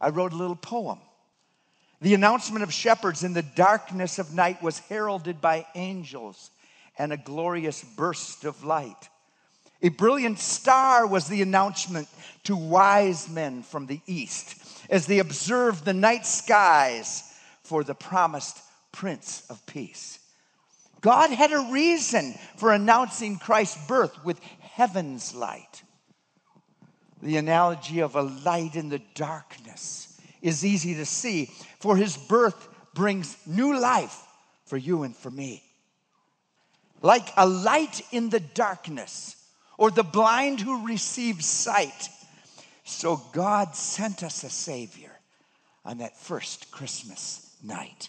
I wrote a little poem. The announcement of shepherds in the darkness of night was heralded by angels and a glorious burst of light. A brilliant star was the announcement to wise men from the east as they observed the night skies for the promised Prince of Peace. God had a reason for announcing Christ's birth with heaven's light. The analogy of a light in the darkness is easy to see, for his birth brings new life for you and for me. Like a light in the darkness, or the blind who receives sight, so God sent us a Savior on that first Christmas night.